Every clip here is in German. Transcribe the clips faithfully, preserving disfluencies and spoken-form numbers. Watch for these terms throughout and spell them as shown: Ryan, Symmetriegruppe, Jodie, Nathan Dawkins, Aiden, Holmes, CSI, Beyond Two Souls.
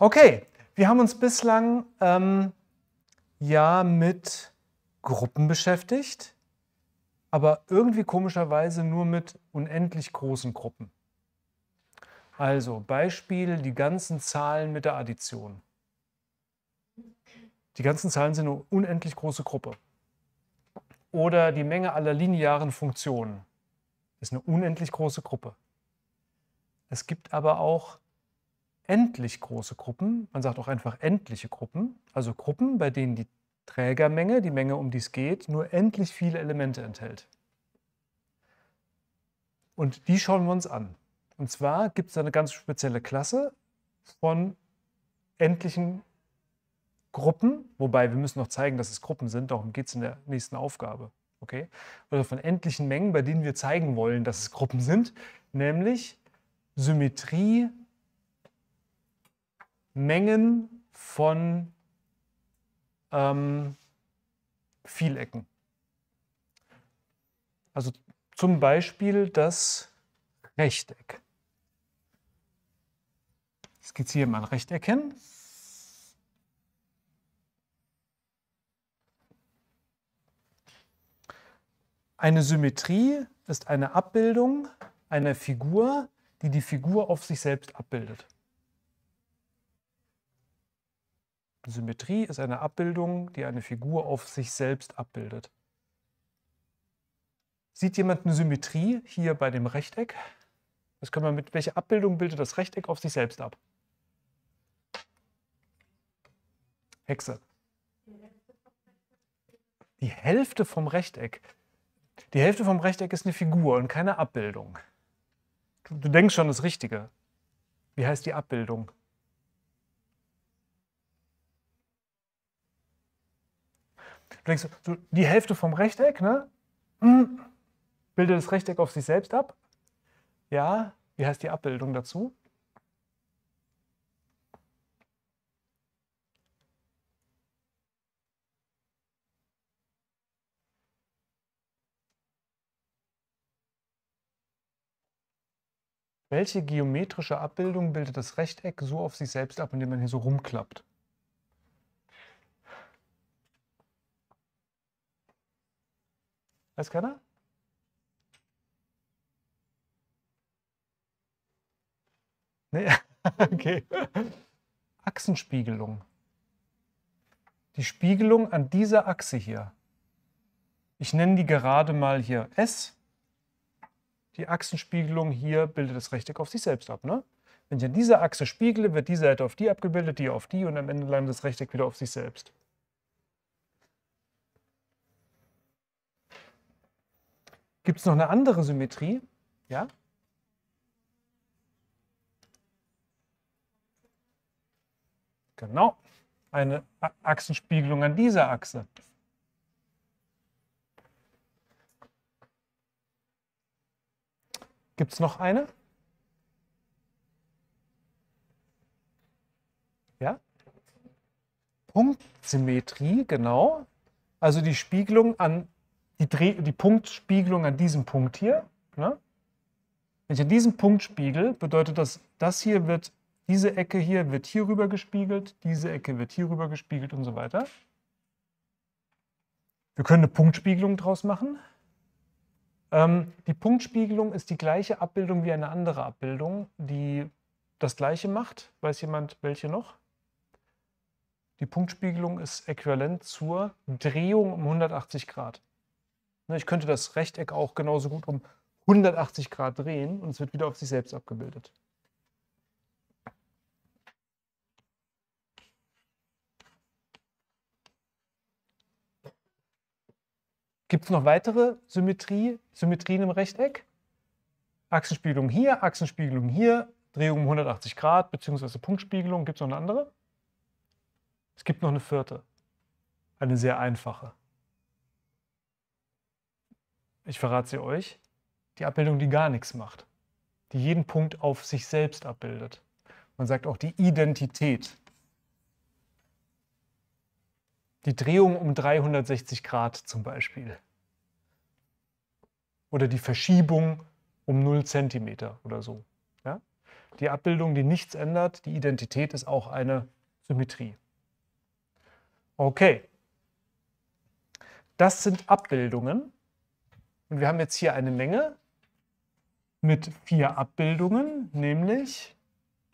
Okay, wir haben uns bislang ähm, ja mit Gruppen beschäftigt, aber irgendwie komischerweise nur mit unendlich großen Gruppen. Also Beispiel, die ganzen Zahlen mit der Addition. Die ganzen Zahlen sind eine unendlich große Gruppe. Oder die Menge aller linearen Funktionen ist eine unendlich große Gruppe. Es gibt aber auch endlich große Gruppen, man sagt auch einfach endliche Gruppen, also Gruppen, bei denen die Trägermenge, die Menge, um die es geht, nur endlich viele Elemente enthält. Und die schauen wir uns an. Und zwar gibt es eine ganz spezielle Klasse von endlichen Gruppen, wobei wir müssen noch zeigen, dass es Gruppen sind, darum geht es in der nächsten Aufgabe. Okay? Oder von endlichen Mengen, bei denen wir zeigen wollen, dass es Gruppen sind, nämlich Symmetrie, Mengen von ähm, Vielecken. Also zum Beispiel das Rechteck. Ich skizziere mal ein Rechteck hin. Eine Symmetrie ist eine Abbildung einer Figur, die die Figur auf sich selbst abbildet. Symmetrie ist eine Abbildung, die eine Figur auf sich selbst abbildet. Sieht jemand eine Symmetrie hier bei dem Rechteck? Das können wir mit welcher Abbildung bildet das Rechteck auf sich selbst ab? Hexe. Die Hälfte vom Rechteck. Die Hälfte vom Rechteck ist eine Figur und keine Abbildung. Du denkst schon das Richtige. Wie heißt die Abbildung? Du denkst, die Hälfte vom Rechteck, ne? Bildet das Rechteck auf sich selbst ab? Ja, wie heißt die Abbildung dazu? Welche geometrische Abbildung bildet das Rechteck so auf sich selbst ab, indem man hier so rumklappt? Weiß keiner? Nee? Okay. Achsenspiegelung. Die Spiegelung an dieser Achse hier. Ich nenne die gerade mal hier S. Die Achsenspiegelung hier bildet das Rechteck auf sich selbst ab. Ne? Wenn ich an dieser Achse spiegle, wird die Seite auf die abgebildet, die auf die und am Ende landet das Rechteck wieder auf sich selbst. Gibt es noch eine andere Symmetrie? Ja? Genau. Eine Achsenspiegelung an dieser Achse. Gibt es noch eine? Ja? Punktsymmetrie, genau. Also die Spiegelung an, die, Dreh, die Punktspiegelung an diesem Punkt hier. Ne? Wenn ich an diesem Punkt spiegel, bedeutet das, das hier wird, diese Ecke hier wird hier rüber gespiegelt, diese Ecke wird hier rüber gespiegelt und so weiter. Wir können eine Punktspiegelung draus machen. Die Punktspiegelung ist die gleiche Abbildung wie eine andere Abbildung, die das Gleiche macht. Weiß jemand, welche noch? Die Punktspiegelung ist äquivalent zur Drehung um hundertachtzig Grad. Ich könnte das Rechteck auch genauso gut um hundertachtzig Grad drehen und es wird wieder auf sich selbst abgebildet. Gibt es noch weitere Symmetrie, Symmetrien im Rechteck? Achsenspiegelung hier, Achsenspiegelung hier, Drehung um hundertachtzig Grad bzw. Punktspiegelung. Gibt es noch eine andere? Es gibt noch eine vierte. Eine sehr einfache. Ich verrate sie euch. Die Abbildung, die gar nichts macht. Die jeden Punkt auf sich selbst abbildet. Man sagt auch die Identität. Die Drehung um dreihundertsechzig Grad zum Beispiel. Oder die Verschiebung um null Zentimeter oder so. Ja? Die Abbildung, die nichts ändert, die Identität ist auch eine Symmetrie. Okay, das sind Abbildungen. Und wir haben jetzt hier eine Menge mit vier Abbildungen, nämlich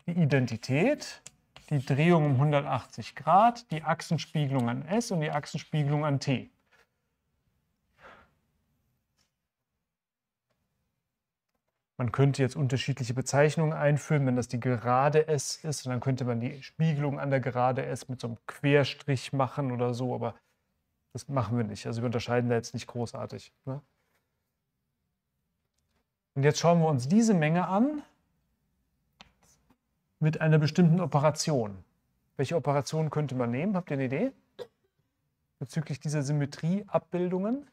die Identität, die Drehung um hundertachtzig Grad, die Achsenspiegelung an S und die Achsenspiegelung an T. Man könnte jetzt unterschiedliche Bezeichnungen einführen, wenn das die gerade S ist, und dann könnte man die Spiegelung an der gerade S mit so einem Querstrich machen oder so, aber das machen wir nicht. Also wir unterscheiden da jetzt nicht großartig, ne? Und jetzt schauen wir uns diese Menge an mit einer bestimmten Operation. Welche Operation könnte man nehmen? Habt ihr eine Idee? Bezüglich dieser Symmetrieabbildungen.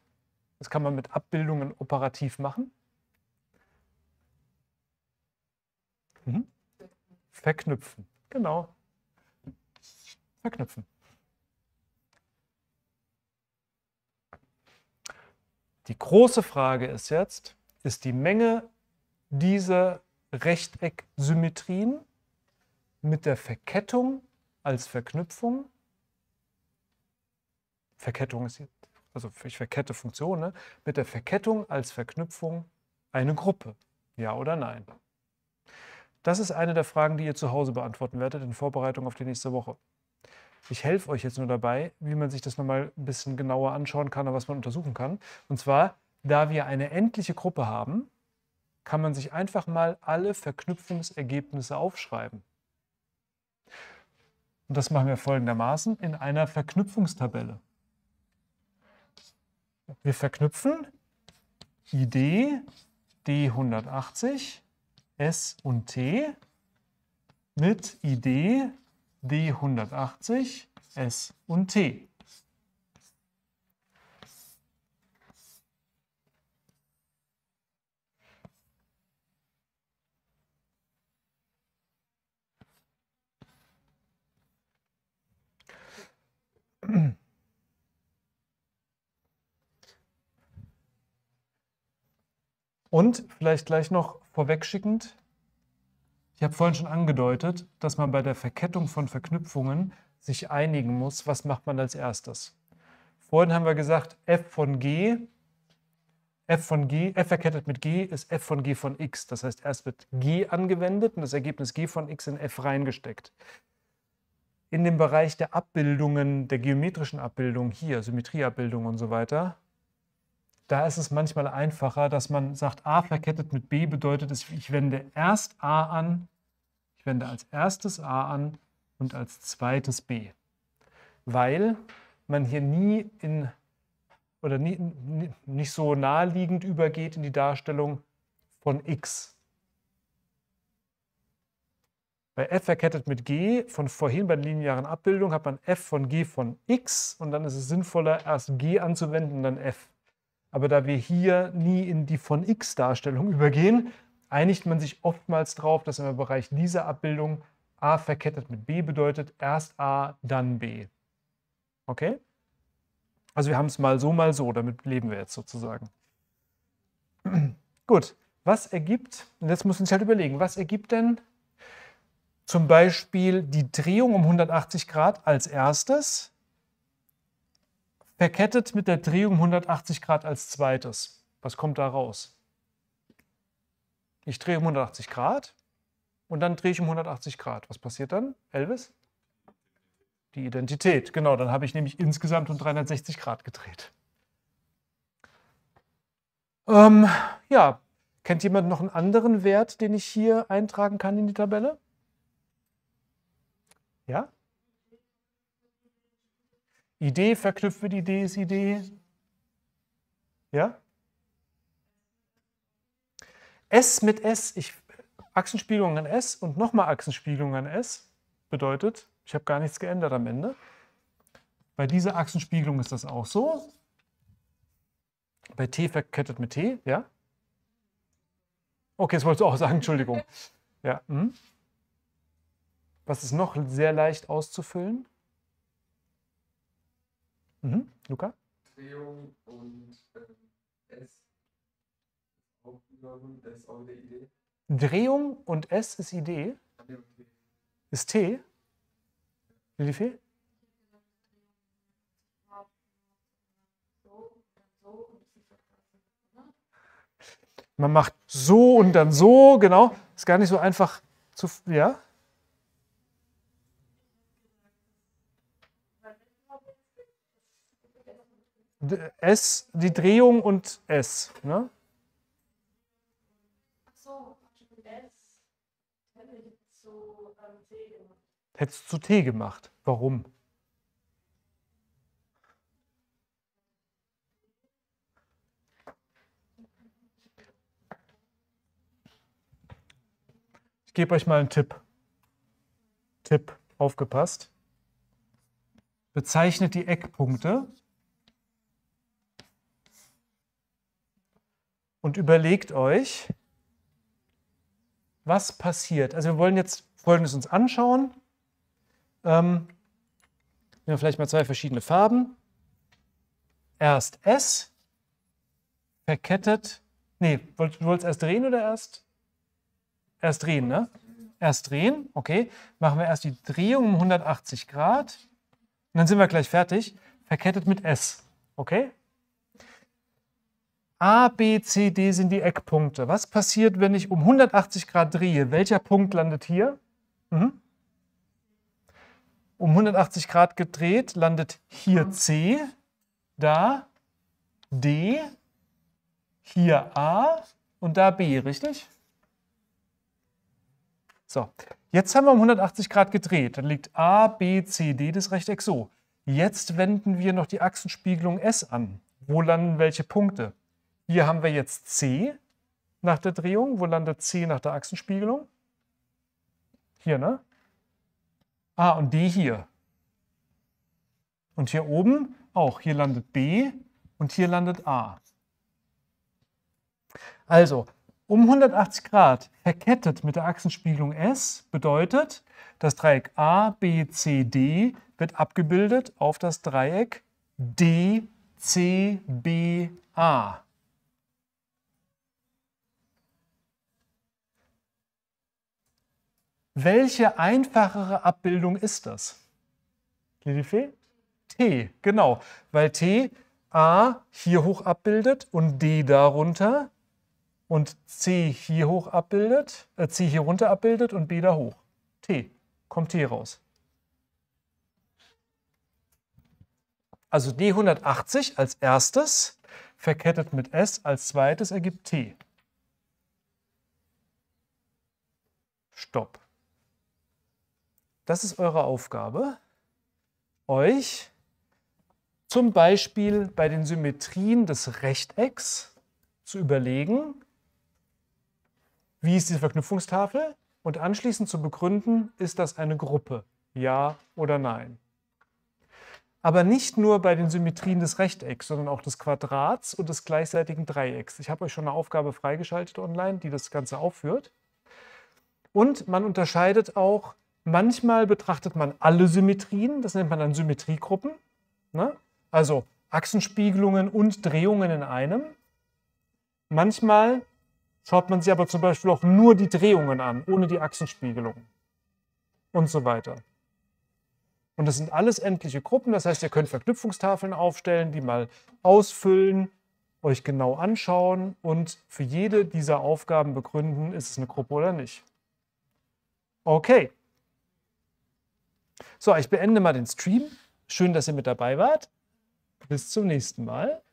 Das kann man mit Abbildungen operativ machen. Mhm. Verknüpfen, genau. Verknüpfen. Die große Frage ist jetzt, ist die Menge dieser Rechtecksymmetrien mit der Verkettung als Verknüpfung, Verkettung ist hier, also ich verkette Funktionen, ne? Mit der Verkettung als Verknüpfung eine Gruppe, ja oder nein? Das ist eine der Fragen, die ihr zu Hause beantworten werdet in Vorbereitung auf die nächste Woche. Ich helfe euch jetzt nur dabei, wie man sich das nochmal ein bisschen genauer anschauen kann und was man untersuchen kann. Und zwar, da wir eine endliche Gruppe haben, kann man sich einfach mal alle Verknüpfungsergebnisse aufschreiben. Und das machen wir folgendermaßen in einer Verknüpfungstabelle. Wir verknüpfen I D, D hundertachtzig, S und T mit I D, D hundertachtzig, S und T. Und vielleicht gleich noch vorwegschickend, ich habe vorhin schon angedeutet, dass man bei der Verkettung von Verknüpfungen sich einigen muss, was macht man als erstes. Vorhin haben wir gesagt, f von g, f von g, f verkettet mit g ist f von g von x. Das heißt, erst wird g angewendet und das Ergebnis g von x in f reingesteckt. In dem Bereich der Abbildungen, der geometrischen Abbildung hier, Symmetrieabbildung und so weiter, da ist es manchmal einfacher, dass man sagt, a verkettet mit b bedeutet, ich wende erst a an, ich wende als erstes a an und als zweites b. Weil man hier nie in, oder nie, nicht so naheliegend übergeht in die Darstellung von x. Bei f verkettet mit g, von vorhin bei der linearen Abbildung, hat man f von g von x und dann ist es sinnvoller, erst g anzuwenden und dann f. Aber da wir hier nie in die von x-Darstellung übergehen, einigt man sich oftmals darauf, dass im Bereich dieser Abbildung a verkettet mit b bedeutet, erst a, dann b. Okay? Also wir haben es mal so, mal so, damit leben wir jetzt sozusagen. Gut, was ergibt, und jetzt muss man sich halt überlegen, was ergibt denn zum Beispiel die Drehung um hundertachtzig Grad als erstes, verkettet mit der Drehung hundertachtzig Grad als zweites. Was kommt da raus? Ich drehe um hundertachtzig Grad und dann drehe ich um hundertachtzig Grad. Was passiert dann, Elvis? Die Identität. Genau, dann habe ich nämlich insgesamt um dreihundertsechzig Grad gedreht. Ähm, ja, kennt jemand noch einen anderen Wert, den ich hier eintragen kann in die Tabelle? Ja? Idee verknüpft mit Idee ist Idee. Ja? S mit S, ich, Achsenspiegelung an S und nochmal Achsenspiegelung an S bedeutet, ich habe gar nichts geändert am Ende. Bei dieser Achsenspiegelung ist das auch so. Bei T verkettet mit T, ja? Okay, das wolltest du auch sagen, Entschuldigung. Ja. Hm. Was ist noch sehr leicht auszufüllen? Mhm. Luca? Drehung und ähm, S. Aufgenommen, das ist auch eine Idee. Drehung und S ist I D? Ist T? Lilifee? Man macht so und dann so, genau. Ist gar nicht so einfach zu, ja? S, die Drehung und S, ne? Hättest du zu T gemacht. Warum? Ich gebe euch mal einen Tipp. Tipp, aufgepasst. Bezeichnet die Eckpunkte und überlegt euch, was passiert. Also wir wollen jetzt Folgendes uns anschauen. Ähm, nehmen wir vielleicht mal zwei verschiedene Farben. Erst S, verkettet. Nee, wollt, du wolltest erst drehen oder erst? Erst drehen, ne? Erst drehen, okay. Machen wir erst die Drehung um hundertachtzig Grad. Und dann sind wir gleich fertig. Verkettet mit S, okay? A, B, C, D sind die Eckpunkte. Was passiert, wenn ich um hundertachtzig Grad drehe? Welcher Punkt landet hier? Mhm. Um hundertachtzig Grad gedreht, landet hier C, da D, hier A und da B, richtig? So, jetzt haben wir um hundertachtzig Grad gedreht. Dann liegt A, B, C, D des Rechtecks so. Jetzt wenden wir noch die Achsenspiegelung S an. Wo landen welche Punkte? Hier haben wir jetzt C nach der Drehung. Wo landet C nach der Achsenspiegelung? Hier, ne? A und D hier. Und hier oben auch. Hier landet B und hier landet A. Also, um hundertachtzig Grad verkettet mit der Achsenspiegelung S bedeutet, das Dreieck A, B, C, D wird abgebildet auf das Dreieck D, C, B, A. Welche einfachere Abbildung ist das? Lilifee? T, genau. Weil T A hier hoch abbildet und D darunter und C hier hoch abbildet, äh C hier runter abbildet und B da hoch. T, kommt T raus. Also D hundertachtzig als erstes, verkettet mit S als zweites ergibt T. Stopp. Das ist eure Aufgabe, euch zum Beispiel bei den Symmetrien des Rechtecks zu überlegen, wie ist diese Verknüpfungstafel und anschließend zu begründen, ist das eine Gruppe, ja oder nein. Aber nicht nur bei den Symmetrien des Rechtecks, sondern auch des Quadrats und des gleichseitigen Dreiecks. Ich habe euch schon eine Aufgabe freigeschaltet online, die das Ganze aufführt. Und man unterscheidet auch, manchmal betrachtet man alle Symmetrien, das nennt man dann Symmetriegruppen, ne? Also Achsenspiegelungen und Drehungen in einem. Manchmal schaut man sich aber zum Beispiel auch nur die Drehungen an, ohne die Achsenspiegelung und so weiter. Und das sind alles endliche Gruppen, das heißt, ihr könnt Verknüpfungstafeln aufstellen, die mal ausfüllen, euch genau anschauen und für jede dieser Aufgaben begründen, ist es eine Gruppe oder nicht. Okay. So, ich beende mal den Stream. Schön, dass ihr mit dabei wart. Bis zum nächsten Mal.